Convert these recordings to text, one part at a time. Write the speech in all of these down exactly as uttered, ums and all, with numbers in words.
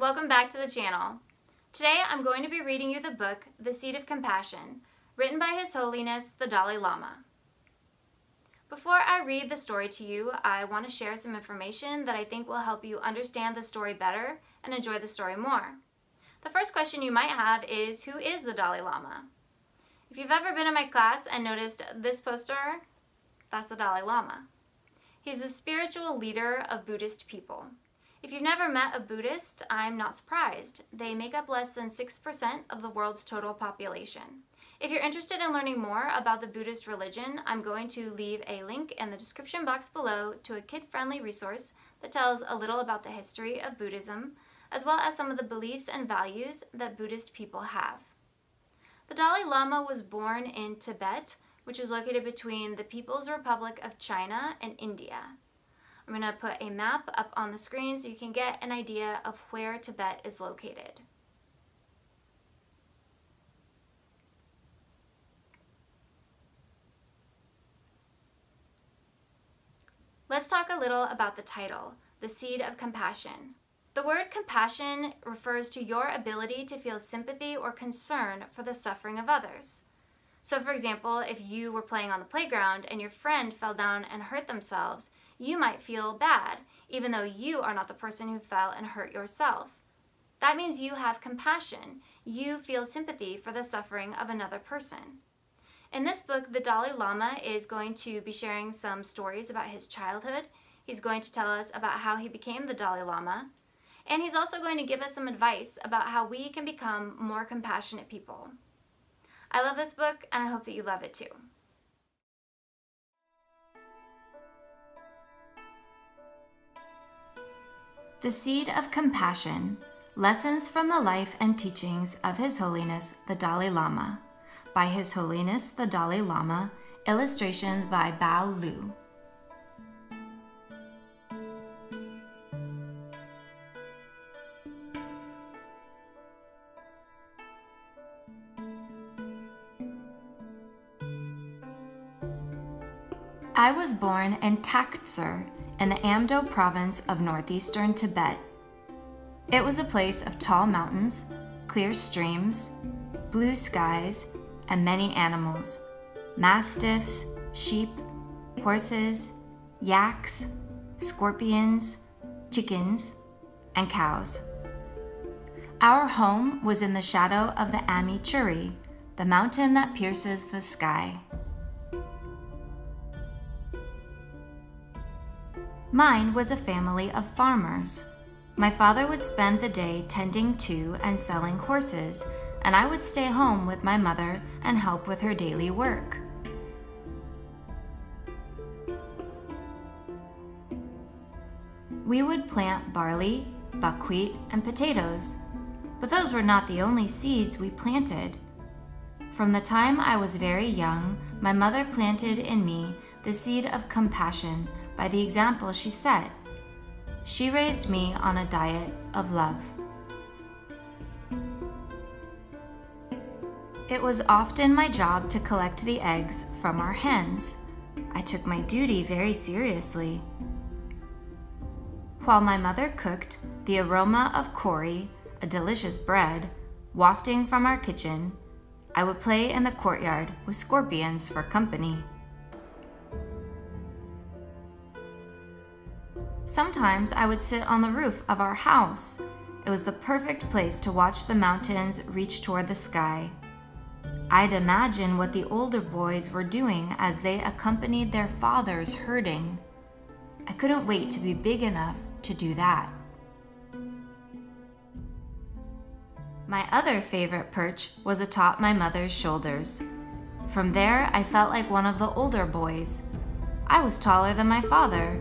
Welcome back to the channel. Today I'm going to be reading you the book, The Seed of Compassion, written by His Holiness the Dalai Lama. Before I read the story to you, I want to share some information that I think will help you understand the story better and enjoy the story more. The first question you might have is, who is the Dalai Lama? If you've ever been in my class and noticed this poster, that's the Dalai Lama. He's the spiritual leader of Buddhist people. If you've never met a Buddhist, I'm not surprised. They make up less than six percent of the world's total population. If you're interested in learning more about the Buddhist religion, I'm going to leave a link in the description box below to a kid-friendly resource that tells a little about the history of Buddhism, as well as some of the beliefs and values that Buddhist people have. The Dalai Lama was born in Tibet, which is located between the People's Republic of China and India. I'm going to put a map up on the screen so you can get an idea of where Tibet is located. Let's talk a little about the title, The Seed of Compassion. The word compassion refers to your ability to feel sympathy or concern for the suffering of others. So for example, if you were playing on the playground and your friend fell down and hurt themselves, you might feel bad, even though you are not the person who fell and hurt yourself. That means you have compassion. You feel sympathy for the suffering of another person. In this book, the Dalai Lama is going to be sharing some stories about his childhood. He's going to tell us about how he became the Dalai Lama. And he's also going to give us some advice about how we can become more compassionate people. I love this book, and I hope that you love it too. The Seed of Compassion, Lessons from the Life and Teachings of His Holiness the Dalai Lama, by His Holiness the Dalai Lama, illustrations by Bao Lu. I was born in Taktser in the Amdo province of northeastern Tibet. It was a place of tall mountains, clear streams, blue skies, and many animals, mastiffs, sheep, horses, yaks, scorpions, chickens, and cows. Our home was in the shadow of the Amyi Churi, the mountain that pierces the sky. Mine was a family of farmers. My father would spend the day tending to and selling horses, and I would stay home with my mother and help with her daily work. We would plant barley, buckwheat, and potatoes, but those were not the only seeds we planted. From the time I was very young, my mother planted in me the seed of compassion by the example she set. She raised me on a diet of love. It was often my job to collect the eggs from our hens. I took my duty very seriously. While my mother cooked, the aroma of kori, a delicious bread, wafting from our kitchen, I would play in the courtyard with scorpions for company. Sometimes I would sit on the roof of our house. It was the perfect place to watch the mountains reach toward the sky. I'd imagine what the older boys were doing as they accompanied their fathers herding. I couldn't wait to be big enough to do that. My other favorite perch was atop my mother's shoulders. From there, I felt like one of the older boys. I was taller than my father,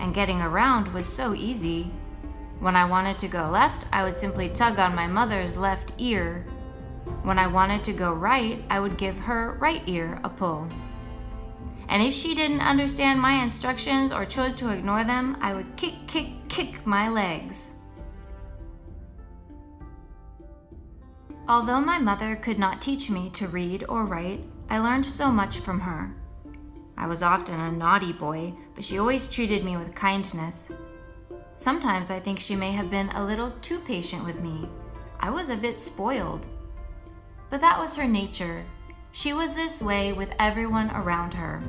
and getting around was so easy. When I wanted to go left, I would simply tug on my mother's left ear. When I wanted to go right, I would give her right ear a pull. And if she didn't understand my instructions or chose to ignore them, I would kick, kick, kick my legs. Although my mother could not teach me to read or write, I learned so much from her. I was often a naughty boy, but she always treated me with kindness. Sometimes I think she may have been a little too patient with me. I was a bit spoiled. But that was her nature. She was this way with everyone around her.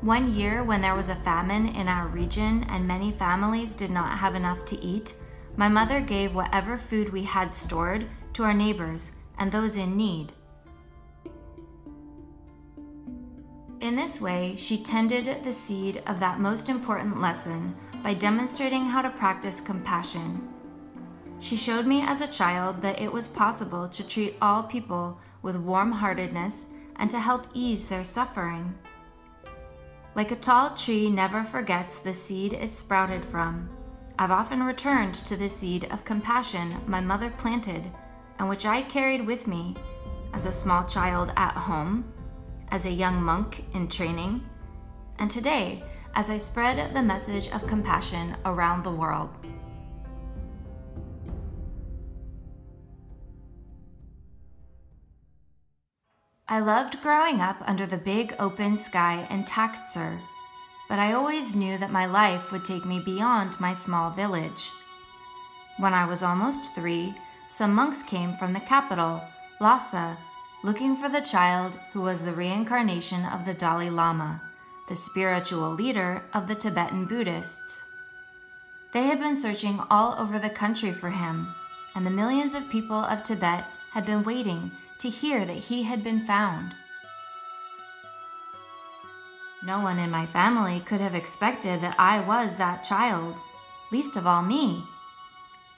One year, when there was a famine in our region and many families did not have enough to eat, my mother gave whatever food we had stored to our neighbors and those in need. In this way, she tended the seed of that most important lesson by demonstrating how to practice compassion. She showed me as a child that it was possible to treat all people with warm-heartedness and to help ease their suffering. Like a tall tree never forgets the seed it sprouted from, I've often returned to the seed of compassion my mother planted and which I carried with me as a small child at home, as a young monk in training, and today as I spread the message of compassion around the world. I loved growing up under the big open sky in Taktser, but I always knew that my life would take me beyond my small village. When I was almost three, some monks came from the capital, Lhasa, looking for the child who was the reincarnation of the Dalai Lama, the spiritual leader of the Tibetan Buddhists. They had been searching all over the country for him, and the millions of people of Tibet had been waiting to hear that he had been found. No one in my family could have expected that I was that child, least of all me.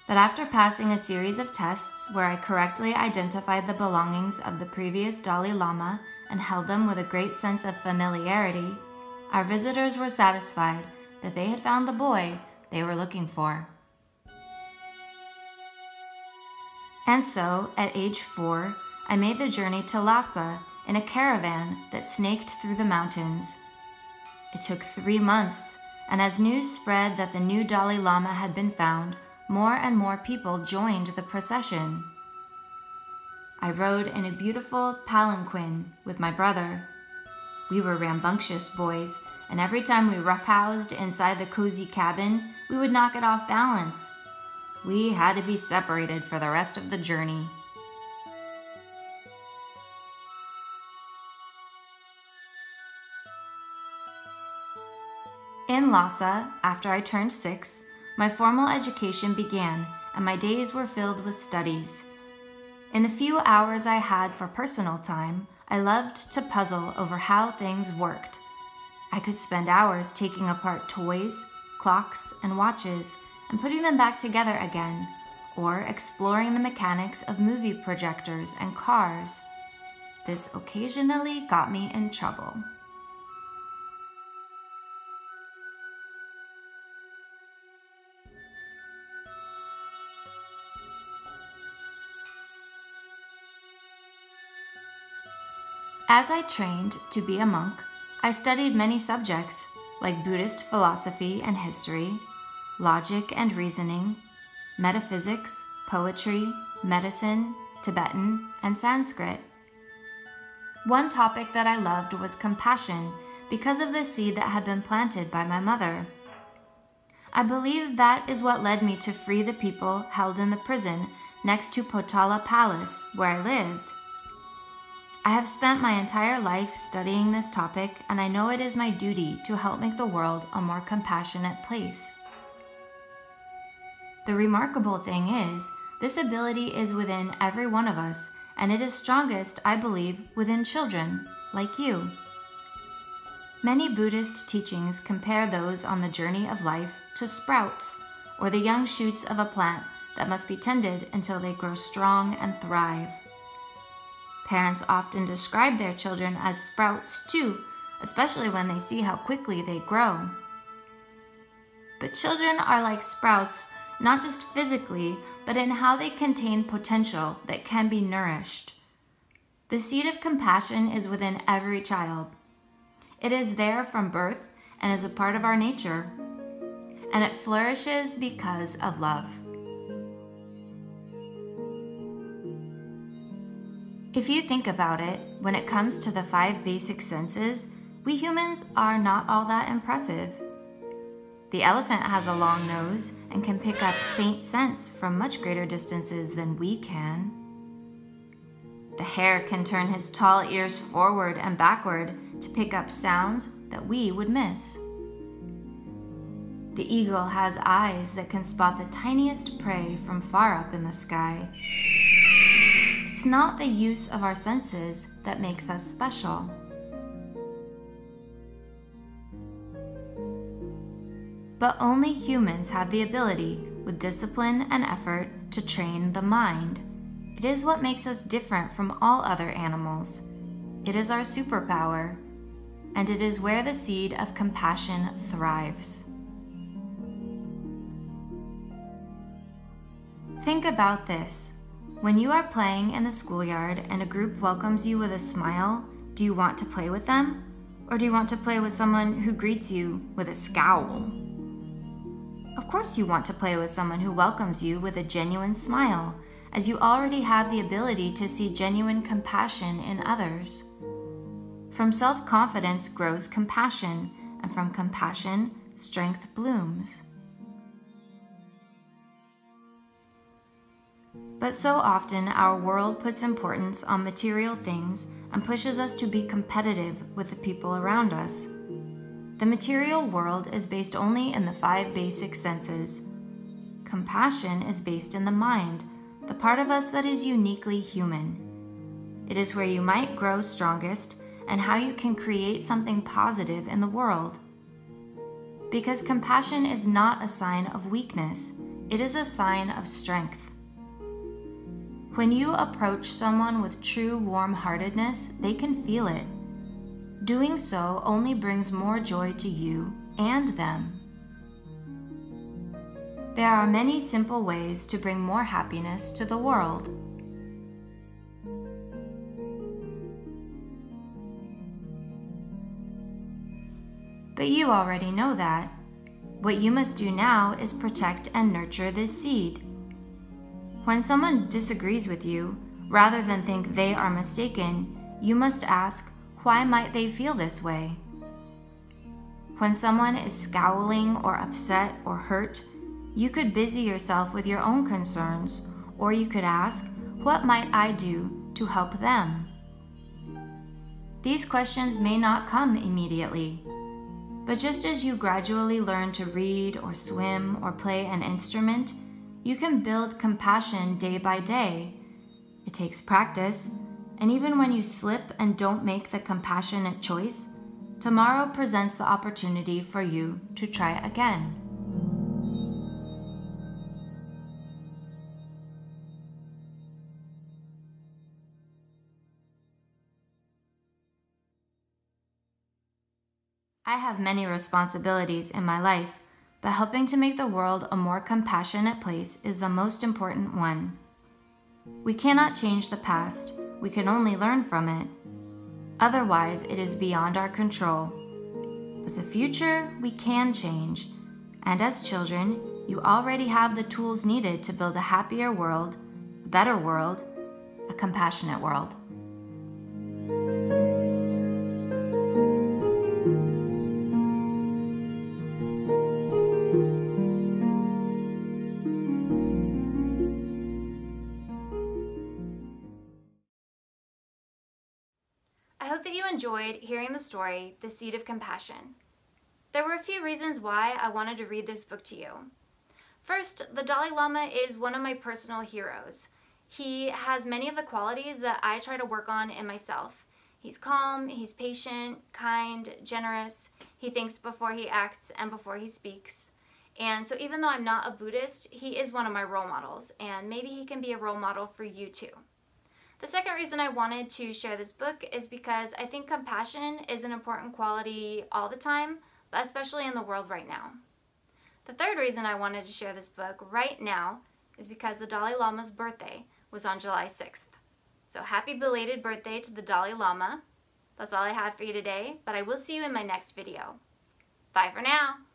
But after passing a series of tests where I correctly identified the belongings of the previous Dalai Lama and held them with a great sense of familiarity, our visitors were satisfied that they had found the boy they were looking for. And so, at age four, I made the journey to Lhasa in a caravan that snaked through the mountains. It took three months, and as news spread that the new Dalai Lama had been found, more and more people joined the procession. I rode in a beautiful palanquin with my brother. We were rambunctious boys, and every time we roughhoused inside the cozy cabin, we would knock it off balance. We had to be separated for the rest of the journey. In Lhasa, after I turned six, my formal education began and my days were filled with studies. In the few hours I had for personal time, I loved to puzzle over how things worked. I could spend hours taking apart toys, clocks, and watches and putting them back together again, or exploring the mechanics of movie projectors and cars. This occasionally got me in trouble. As I trained to be a monk, I studied many subjects like Buddhist philosophy and history, logic and reasoning, metaphysics, poetry, medicine, Tibetan, and Sanskrit. One topic that I loved was compassion because of the seed that had been planted by my mother. I believe that is what led me to free the people held in the prison next to Potala Palace, where I lived. I have spent my entire life studying this topic, and I know it is my duty to help make the world a more compassionate place. The remarkable thing is, this ability is within every one of us, and it is strongest, I believe, within children, like you. Many Buddhist teachings compare those on the journey of life to sprouts, or the young shoots of a plant that must be tended until they grow strong and thrive. Parents often describe their children as sprouts too, especially when they see how quickly they grow. But children are like sprouts, not just physically, but in how they contain potential that can be nourished. The seed of compassion is within every child. It is there from birth and is a part of our nature, and it flourishes because of love. If you think about it, when it comes to the five basic senses, we humans are not all that impressive. The elephant has a long nose and can pick up faint scents from much greater distances than we can. The hare can turn his tall ears forward and backward to pick up sounds that we would miss. The eagle has eyes that can spot the tiniest prey from far up in the sky. It's not the use of our senses that makes us special. But only humans have the ability, with discipline and effort, to train the mind. It is what makes us different from all other animals. It is our superpower, and it is where the seed of compassion thrives. Think about this. When you are playing in the schoolyard and a group welcomes you with a smile, do you want to play with them? Or do you want to play with someone who greets you with a scowl? Of course you want to play with someone who welcomes you with a genuine smile, as you already have the ability to see genuine compassion in others. From self-confidence grows compassion, and from compassion, strength blooms. But so often our world puts importance on material things and pushes us to be competitive with the people around us. The material world is based only in the five basic senses. Compassion is based in the mind, the part of us that is uniquely human. It is where you might grow strongest and how you can create something positive in the world. Because compassion is not a sign of weakness, it is a sign of strength. When you approach someone with true warm-heartedness, they can feel it. Doing so only brings more joy to you and them. There are many simple ways to bring more happiness to the world. But you already know that. What you must do now is protect and nurture this seed. When someone disagrees with you, rather than think they are mistaken, you must ask, why might they feel this way? When someone is scowling or upset or hurt, you could busy yourself with your own concerns, or you could ask, what might I do to help them? These questions may not come immediately, but just as you gradually learn to read or swim or play an instrument, you can build compassion day by day. It takes practice, and even when you slip and don't make the compassionate choice, tomorrow presents the opportunity for you to try again. I have many responsibilities in my life, but helping to make the world a more compassionate place is the most important one. We cannot change the past, we can only learn from it. Otherwise, it is beyond our control. But the future, we can change. And as children, you already have the tools needed to build a happier world, a better world, a compassionate world. Enjoyed hearing the story, The Seed of Compassion. There were a few reasons why I wanted to read this book to you. First, the Dalai Lama is one of my personal heroes. He has many of the qualities that I try to work on in myself. He's calm, he's patient, kind, generous. He thinks before he acts and before he speaks. And so even though I'm not a Buddhist, he is one of my role models, and maybe he can be a role model for you too. The second reason I wanted to share this book is because I think compassion is an important quality all the time, but especially in the world right now. The third reason I wanted to share this book right now is because the Dalai Lama's birthday was on July sixth. So happy belated birthday to the Dalai Lama. That's all I have for you today, but I will see you in my next video. Bye for now!